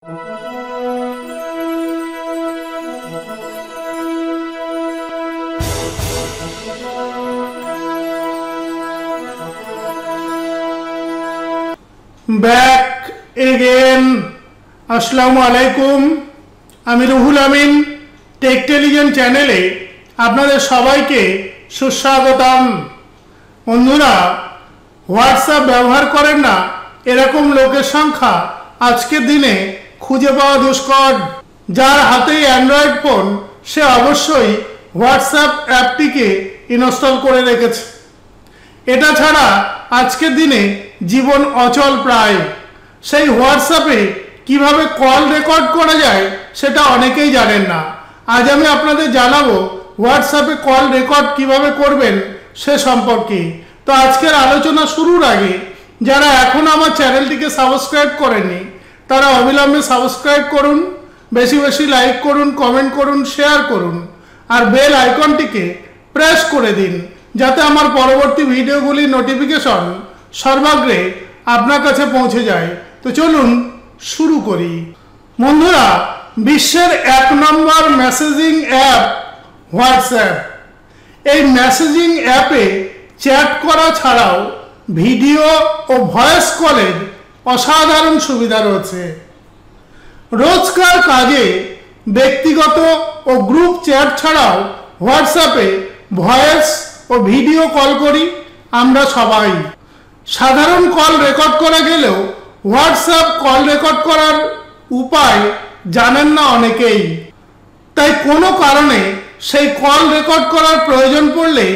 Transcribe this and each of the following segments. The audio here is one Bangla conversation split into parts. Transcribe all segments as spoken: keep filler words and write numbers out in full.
बैक अगेन, अस्सलामु अलैकुम। आमी रुहुल अमीन, टेक इंटेलिजेंट चैनले आपनादेर सबाइके सुस्वागतम। बंधुरा, व्हाट्सएप व्यवहार करेन ना एरकम लोकेर संख्या आजकेर दिने खुजे पावा दुष्कर। जार हाते एंड्रॉइड फोन से अवश्यई व्हाट्सएप एप्टीके इनस्टल करे रेखेछे। एटा छाड़ा आजकेर दिने जीवन अचल प्राय। सेई व्हाट्सएपे किभाबे कल रेकर्ड करा जाए सेटा अनेकेई जानेन ना। आज आमी आपनादेर जानाबो व्हाट्सएपे कल रेकर्ड किभाबे करबेन से सम्पर्के। तो आजकेर आलोचना शुरूर आगे যারা এখনো আমার চ্যানেলটিকে সাবস্ক্রাইব করেননি তারা অবিলম্বে সাবস্ক্রাইব করুন, বেশি বেশি লাইক করুন, কমেন্ট করুন, শেয়ার করুন আর বেল আইকনটিকে প্রেস করে দিন যাতে আমার পরবর্তী ভিডিওগুলির নোটিফিকেশন সর্বাগ্রে আপনার কাছে পৌঁছে যায়। তো চলুন শুরু করি। বন্ধুরা, বিশ্বের এক নম্বর মেসেজিং অ্যাপ হোয়াটসঅ্যাপ। এই মেসেজিং অ্যাপে চ্যাট করা ছাড়াও ভিডিও ও ভয়েস কলের অসাধারণ সুবিধা রয়েছে। রোজকার কাজে ব্যক্তিগত ও গ্রুপ চ্যাট ছাড়াও হোয়াটসঅ্যাপে ভয়েস ও ভিডিও কল করি আমরা সবাই। সাধারণ কল রেকর্ড করা গেলেও হোয়াটসঅ্যাপ কল রেকর্ড করার উপায় জানেন না অনেকেই। তাই কোনো কারণে সেই কল রেকর্ড করার প্রয়োজন পড়লে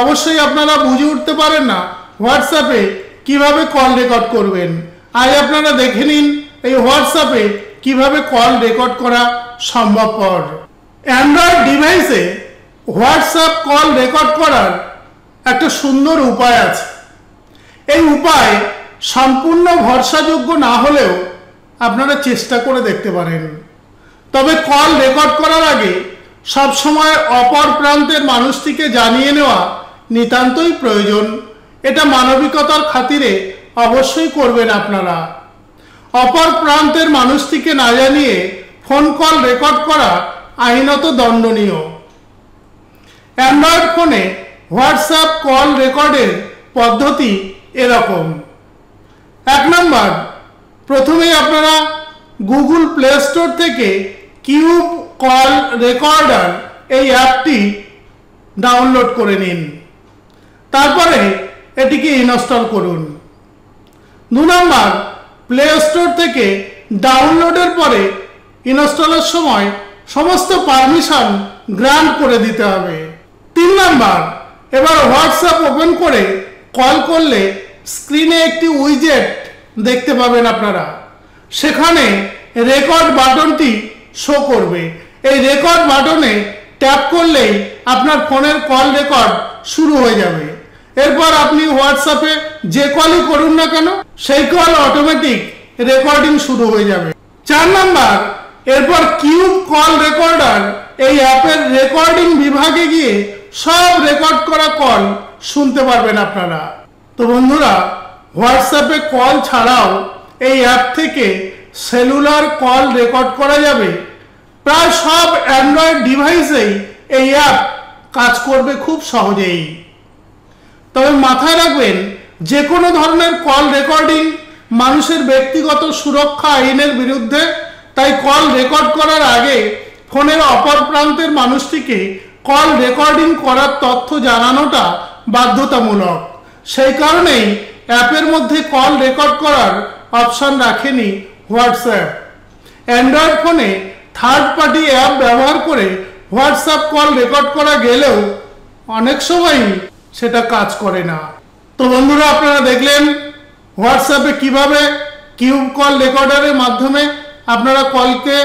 অবশ্যই আপনারা বুঝে উঠতে পারেন না হোয়াটসঅ্যাপে কিভাবে কল রেকর্ড করবেন। আজ আপনারা দেখে নিন এই হোয়াটসঅ্যাপে কিভাবে কল রেকর্ড করা সম্ভবপর। অ্যান্ড্রয়েড ডিভাইসে হোয়াটসঅ্যাপ কল রেকর্ড করার একটা সুন্দর উপায় আছে। এই উপায় সম্পূর্ণ ভরসাযোগ্য না হলেও আপনারা চেষ্টা করে দেখতে পারেন। তবে কল রেকর্ড করার আগে সবসময় অপর প্রান্তের মানুষটিকে জানিয়ে নেওয়া নিতান্তই প্রয়োজন। এটা মানবিকতার খাতিরে অবশ্যই করবেন আপনারা। অপর প্রান্তের মানুষটিকে না জানিয়ে ফোন কল রেকর্ড করা আইনত দণ্ডনীয়। অ্যান্ড্রয়েড ফোনে হোয়াটসঅ্যাপ কল রেকর্ডের পদ্ধতি এরকম। এক নম্বর, প্রথমেই আপনারা গুগল প্লে স্টোর থেকে কিউব কল রেকর্ডার এই অ্যাপটি ডাউনলোড করে নিন, তারপরে এটিকে ইনস্টল করুন। দু নম্বর, প্লে স্টোর থেকে ডাউনলোডের পরে ইনস্টলের সময় সমস্ত পারমিশন গ্রান্ট করে দিতে হবে। তিন নম্বর, এবার হোয়াটসঅ্যাপ ওপেন করে কল করলে স্ক্রিনে একটি উইজেট দেখতে পাবেন আপনারা। সেখানে রেকর্ড বাটনটি শো করবে। এই রেকর্ড বাটনে ট্যাপ করলেই আপনার ফোনের কল রেকর্ড শুরু হয়ে যাবে। এরপর আপনি হোয়াটসঅ্যাপে যে কলই করুন না কেন সেই কল অটোমেটিক রেকর্ডিং শুরু হয়ে যাবে। চার নম্বর, এরপর কিউব কল রেকর্ডার এই অ্যাপের রেকর্ডিং বিভাগে গিয়ে সব রেকর্ড করা কল শুনতে পারবেন আপনারা। তো বন্ধুরা, হোয়াটসঅ্যাপে কল ছাড়াও এই অ্যাপ থেকে সেলুলার কল রেকর্ড করা যাবে। প্রায় সব অ্যান্ড্রয়েড ডিভাইসেই এই অ্যাপ কাজ করবে খুব সহজেই। তবে মাথায় রাখবেন, যে কোনো ধরনের কল রেকর্ডিং মানুষের ব্যক্তিগত সুরক্ষা আইনের বিরুদ্ধে। তাই কল রেকর্ড করার আগে ফোনের অপর প্রান্তের মানুষটিকে কল রেকর্ডিং করার তথ্য জানানোটা বাধ্যতামূলক। সেই কারণেই অ্যাপের মধ্যে কল রেকর্ড করার অপশান রাখেনি হোয়াটসঅ্যাপ। অ্যান্ড্রয়েড ফোনে থার্ড পার্টি অ্যাপ ব্যবহার করে হোয়াটসঅ্যাপ কল রেকর্ড করা গেলেও অনেক সময়ই সেটা কাজ করে না। তো বন্ধুরা, আপনারা দেখলেন হোয়াটসঅ্যাপে কিভাবে কিউব কল রেকর্ডারের মাধ্যমে আপনারা কলকে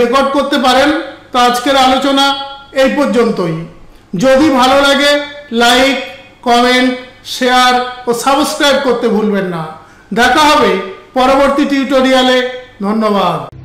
রেকর্ড করতে পারেন। তো আজকের আলোচনা এই পর্যন্তই। যদি ভালো লাগে লাইক, কমেন্ট, শেয়ার ও সাবস্ক্রাইব করতে ভুলবেন না। দেখা হবে পরবর্তী টিউটোরিয়ালে। ধন্যবাদ।